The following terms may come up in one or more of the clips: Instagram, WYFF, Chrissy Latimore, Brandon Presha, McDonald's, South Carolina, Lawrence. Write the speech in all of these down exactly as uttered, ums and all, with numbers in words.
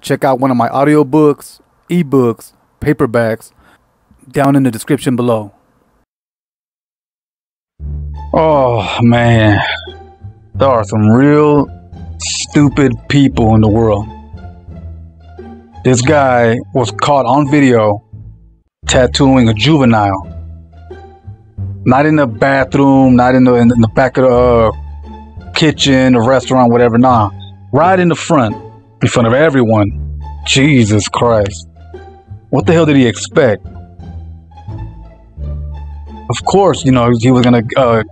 check out one of my audiobooks, ebooks, paperbacks down in the description below. Oh man, there are some real stupid people in the world. This guy was caught on video tattooing a juvenile. Not in the bathroom, not in the, in the back of the uh, kitchen, the restaurant, whatever. Nah, right in the front, in front of everyone. Jesus Christ. What the hell did he expect? Of course, you know, he was gonna uh,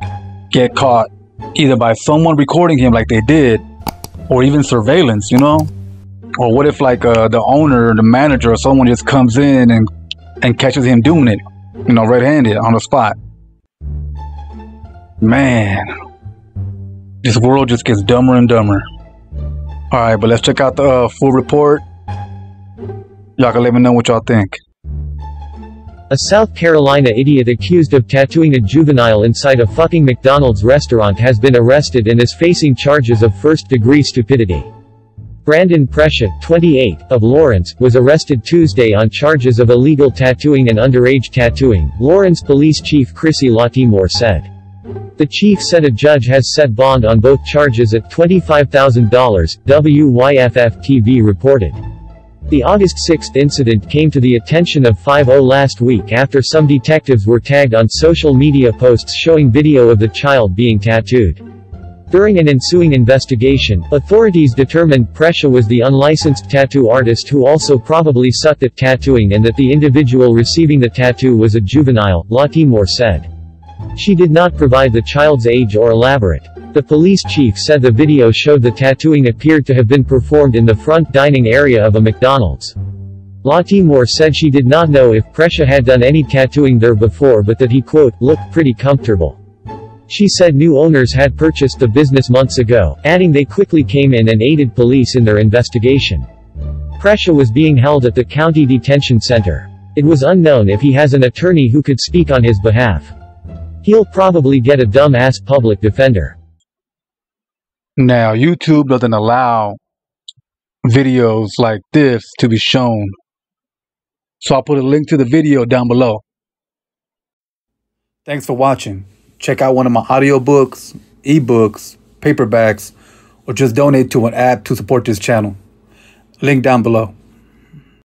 get caught either by someone recording him like they did, or even surveillance, you know? Or what if like uh, the owner, the manager, or someone just comes in and, and catches him doing it, you know, red-handed on the spot. Man, this world just gets dumber and dumber. All right, but let's check out the uh, full report. Y'all can let me know what y'all think. A South Carolina idiot accused of tattooing a juvenile inside a fucking McDonald's restaurant has been arrested and is facing charges of first-degree stupidity. Brandon Presha, twenty-eight, of Lawrence, was arrested Tuesday on charges of illegal tattooing and underage tattooing, Lawrence Police Chief Chrissy Latimore said. The chief said a judge has set bond on both charges at twenty-five thousand dollars, W Y F F T V reported. The August sixth incident came to the attention of five oh last week after some detectives were tagged on social media posts showing video of the child being tattooed. During an ensuing investigation, authorities determined Presha was the unlicensed tattoo artist who also probably sucked at tattooing and that the individual receiving the tattoo was a juvenile, Latimore said. She did not provide the child's age or elaborate. The police chief said the video showed the tattooing appeared to have been performed in the front dining area of a McDonald's. Latimore said she did not know if Presha had done any tattooing there before, but that he, quote, looked pretty comfortable. She said new owners had purchased the business months ago, adding they quickly came in and aided police in their investigation. Presha was being held at the county detention center. It was unknown if he has an attorney who could speak on his behalf. He'll probably get a dumbass public defender. Now, YouTube doesn't allow videos like this to be shown. So I'll put a link to the video down below. Thanks for watching. Check out one of my audiobooks, ebooks, paperbacks, or just donate to an app to support this channel. Link down below.